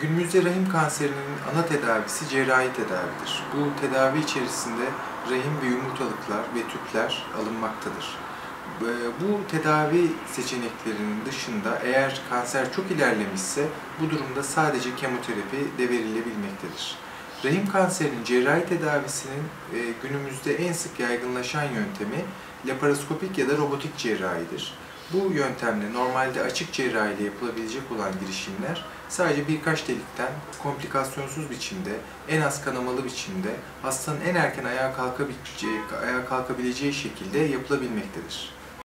Günümüzde rahim kanserinin ana tedavisi cerrahi tedavidir. Bu tedavi içerisinde rahim ve yumurtalıklar ve tüpler alınmaktadır. Bu tedavi seçeneklerinin dışında eğer kanser çok ilerlemişse bu durumda sadece kemoterapi de verilebilmektedir. Rahim kanserinin cerrahi tedavisinin günümüzde en sık yaygınlaşan yöntemi laparoskopik ya da robotik cerrahidir. Bu yöntemle normalde açık cerrahiyle yapılabilecek olan girişimler sadece birkaç delikten komplikasyonsuz biçimde, en az kanamalı biçimde hastanın en erken ayağa kalkabileceği şekilde yapılabilmektedir.